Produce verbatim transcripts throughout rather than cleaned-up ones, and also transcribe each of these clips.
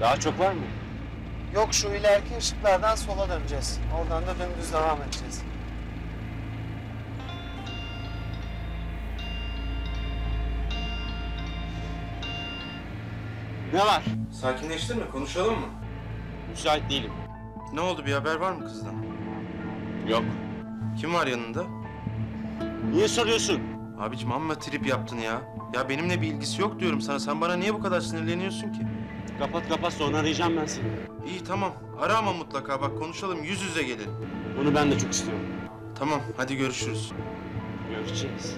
Daha çok var mı? Yok, şu ileriki ışıklardan sola döneceğiz. Oradan da dümdüz devam edeceğiz. Ne var? Sakinleştin mi? Konuşalım mı? Müsait değilim. Ne oldu? Bir haber var mı kızdan? Yok. Kim var yanında? Niye soruyorsun? Abiciğim, amma trip yaptın ya. Ya benimle bir ilgisi yok diyorum sana. Sen bana niye bu kadar sinirleniyorsun ki? Kapat kapat, sonra arayacağım ben seni. İyi, tamam. Ara ama mutlaka. Bak, konuşalım, yüz yüze gelelim. Bunu ben de çok istiyorum. Tamam, hadi görüşürüz. Görüşeceğiz.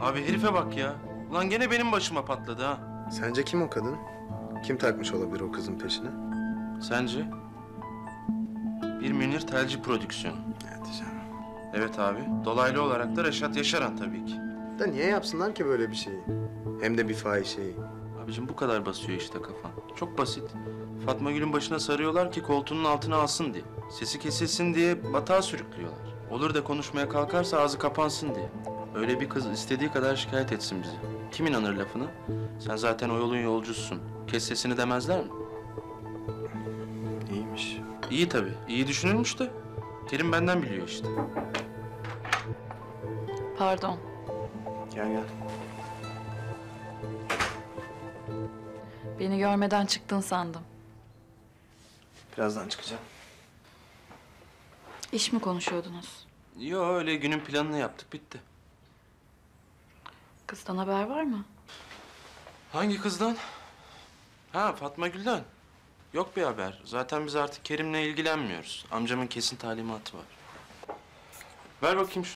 Abi herife bak ya. Ulan gene benim başıma patladı ha. Sence kim o kadın? Kim takmış olabilir o kızın peşine? Sence? Bir Münir Telci prodüksiyon. Evet canım. Evet abi. Dolaylı olarak da Reşat Yaşaran tabii ki. Da niye yapsınlar ki böyle bir şeyi? Hem de bir fahişeyi. Abicim, bu kadar basıyor işte kafan. Çok basit. Fatmagül'ün başına sarıyorlar ki koltuğunun altına alsın diye. Sesi kesilsin diye batağa sürüklüyorlar. Olur da konuşmaya kalkarsa ağzı kapansın diye. Öyle bir kız istediği kadar şikayet etsin bizi. Kim inanır lafına? Sen zaten o yolun yolcusun. Kes sesini demezler mi? İyiymiş. İyi tabii. İyi düşünülmüş de. Kerim benden biliyor işte. Pardon. Gel gel. Beni görmeden çıktın sandım. Birazdan çıkacağım. İş mi konuşuyordunuz? Yo, öyle günün planını yaptık, bitti. Kızdan haber var mı? Hangi kızdan? Ha, Fatmagül'den. Yok bir haber. Zaten biz artık Kerim'le ilgilenmiyoruz. Amcamın kesin talimatı var. Ver bakayım şu.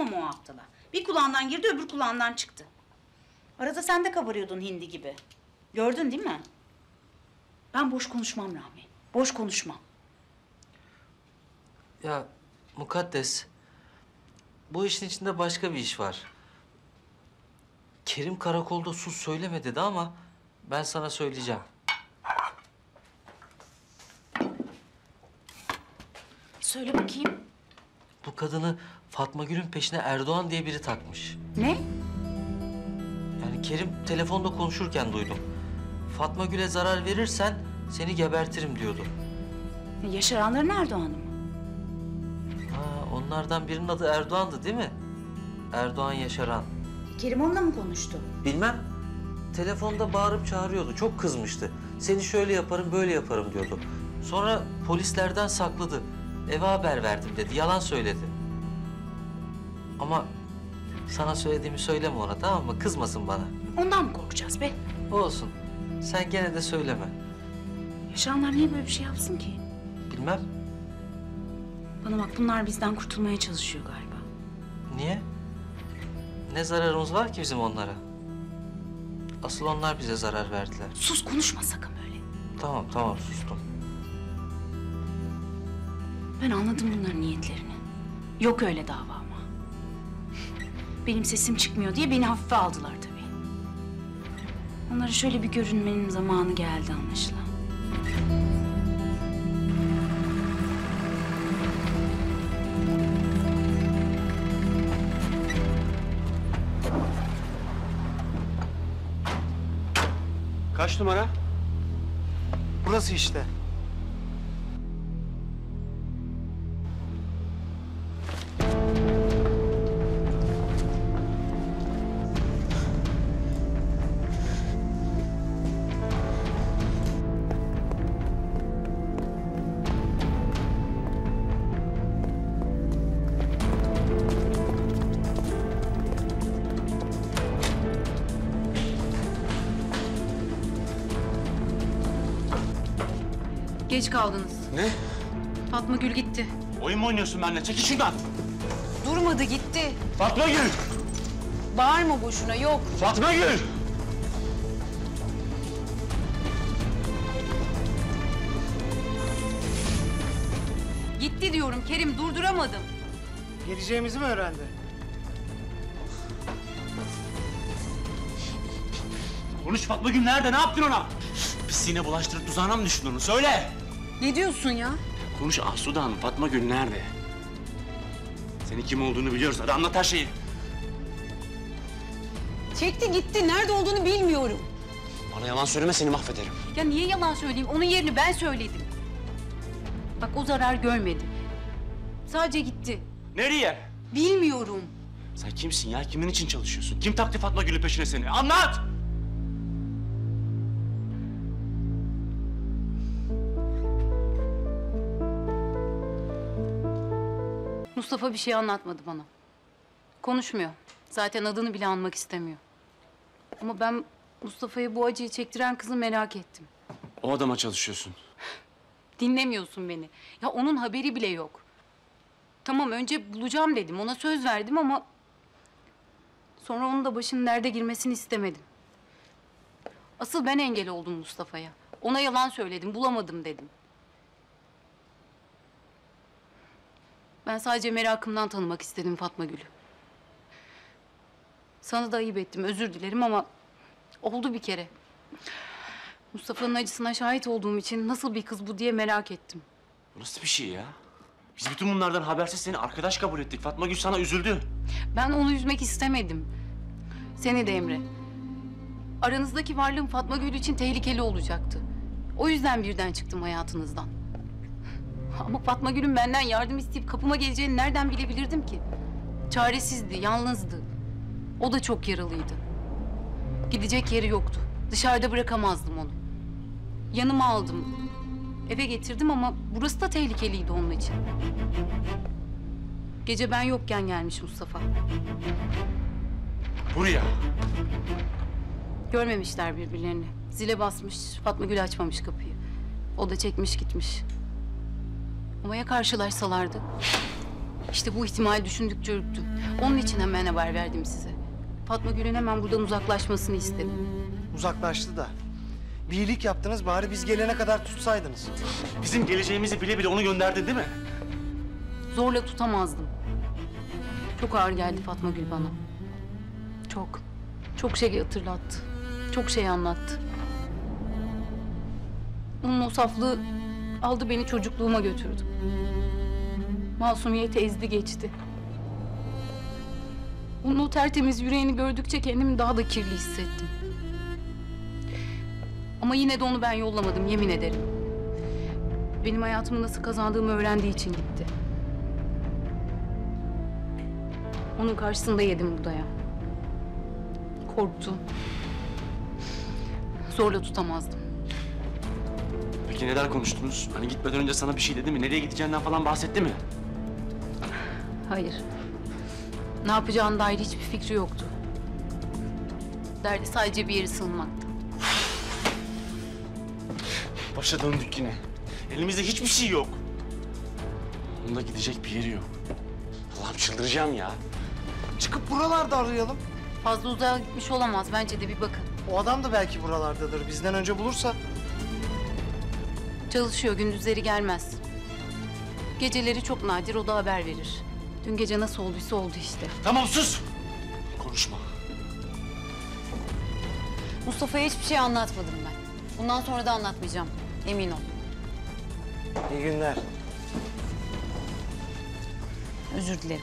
Ama o haftalar. Bir kulağından girdi, öbür kulağından çıktı. Arada sen de kabarıyordun hindi gibi. Gördün değil mi? Ben boş konuşmam Rahmi. Boş konuşmam. Ya Mukaddes, bu işin içinde başka bir iş var. Kerim karakolda sus söyleme dedi ama ben sana söyleyeceğim. Söyle bakayım. Bu kadını Fatmagül'ün peşine Erdoğan diye biri takmış. Ne? Yani Kerim telefonda konuşurken duydum. Fatmagül'e zarar verirsen seni gebertirim diyordu. Yaşaranların Erdoğan'ı mı? Ha, onlardan birinin adı Erdoğan'dı değil mi? Erdoğan Yaşaran. Kerim onunla mı konuştu? Bilmem. Telefonda bağırıp çağırıyordu. Çok kızmıştı. Seni şöyle yaparım, böyle yaparım diyordu. Sonra polislerden sakladı. Eve haber verdim dedi, yalan söyledi. Ama sana söylediğimi söyleme ona, tamam mı? Kızmasın bana. Ondan mı korkacağız be? Olsun. Sen gene de söyleme. Yaşaranlar niye böyle bir şey yapsın ki? Bilmem. Bana bak, bunlar bizden kurtulmaya çalışıyor galiba. Niye? Ne zararımız var ki bizim onlara? Asıl onlar bize zarar verdiler. Sus, konuşma sakın böyle. Tamam, tamam, sustum. Ben anladım bunların niyetlerini. Yok öyle dava ama. Benim sesim çıkmıyor diye beni hafife aldılar tabii. Onlara şöyle bir görünmenin zamanı geldi anlaşılan. Kaç numara? Burası işte. Geç kaldınız. Ne? Fatmagül gitti. Oyun mu oynuyorsun benimle? Çekil şuradan. Durmadı, gitti. Fatmagül! Bağırma boşuna, yok. Fatmagül! Gitti diyorum Kerim, durduramadım. Geleceğimizi mi öğrendi? Konuş Fatmagül, nerede? Ne yaptın ona? Pisliğine bulaştırıp tuzağına mı düştün onu? Söyle! Ne diyorsun ya? Konuş Asude Hanım, Fatmagül nerede? Senin kim olduğunu biliyoruz, hadi anlat her şeyi. Çekti gitti, nerede olduğunu bilmiyorum. Bana yalan söyleme, seni mahvederim. Ya niye yalan söyleyeyim? Onun yerini ben söyledim. Bak, o zarar görmedi. Sadece gitti. Nereye? Bilmiyorum. Sen kimsin ya? Kimin için çalışıyorsun? Kim taktı Fatmagül'ün peşine seni? Anlat! Mustafa bir şey anlatmadı bana. Konuşmuyor. Zaten adını bile anmak istemiyor. Ama ben Mustafa'ya bu acıyı çektiren kızı merak ettim. O adama çalışıyorsun. Dinlemiyorsun beni. Ya onun haberi bile yok. Tamam, önce bulacağım dedim. Ona söz verdim ama... sonra onun da başının derde girmesini istemedim. Asıl ben engel oldum Mustafa'ya. Ona yalan söyledim, bulamadım dedim. Ben sadece merakımdan tanımak istedim Fatmagül'ü. Sana da ayıp ettim, özür dilerim ama... oldu bir kere. Mustafa'nın acısına şahit olduğum için nasıl bir kız bu diye merak ettim. Bu nasıl bir şey ya? Biz bütün bunlardan habersiz seni arkadaş kabul ettik. Fatmagül sana üzüldü. Ben onu üzmek istemedim. Seni de Emre. Aranızdaki varlığım Fatmagül için tehlikeli olacaktı. O yüzden birden çıktım hayatınızdan. Ama Fatmagül'ün benden yardım isteyip kapıma geleceğini nereden bilebilirdim ki? Çaresizdi, yalnızdı. O da çok yaralıydı. Gidecek yeri yoktu. Dışarıda bırakamazdım onu. Yanıma aldım, eve getirdim ama burası da tehlikeliydi onun için. Gece ben yokken gelmiş Mustafa. Buraya? Görmemişler birbirlerini. Zile basmış, Fatmagül açmamış kapıyı. O da çekmiş gitmiş. Ama ya karşılaşsalardı? İşte bu ihtimali düşündükçe ürktüm. Onun için hemen haber verdim size. Fatmagül'ün hemen buradan uzaklaşmasını istedim. Uzaklaştı da. Bir iyilik yaptınız, bari biz gelene kadar tutsaydınız. Bizim geleceğimizi bile bile onu gönderdin değil mi? Zorla tutamazdım. Çok ağır geldi Fatmagül bana. Çok. Çok şey hatırlattı. Çok şey anlattı. Onun o saflığı aldı beni çocukluğuma götürdü. Masumiyete ezdi geçti. Onun o tertemiz yüreğini gördükçe kendimi daha da kirli hissettim. Ama yine de onu ben yollamadım, yemin ederim. Benim hayatımı nasıl kazandığımı öğrendiği için gitti. Onun karşısında yedim bu dayağı. Korktu. Zorla tutamazdım. Peki neler konuştunuz? Hani gitmeden önce sana bir şey dedi mi? Nereye gideceğinden falan bahsetti mi? Hayır. Ne yapacağına dair hiçbir fikri yoktu. Derdi sadece bir yere sığınmaktı. Başa döndük yine. Elimizde hiçbir şey yok. Bunda gidecek bir yeri yok. Allah'ım çıldıracağım ya. Çıkıp buralarda arayalım. Fazla uzağa gitmiş olamaz. Bence de bir bakın. O adam da belki buralardadır. Bizden önce bulursa. Çalışıyor. Gündüzleri gelmez. Geceleri çok nadir. O da haber verir. Dün gece nasıl olduysa oldu işte. Tamam sus. Konuşma. Mustafa'ya hiçbir şey anlatmadım ben. Bundan sonra da anlatmayacağım. Emin ol. İyi günler. Özür dilerim.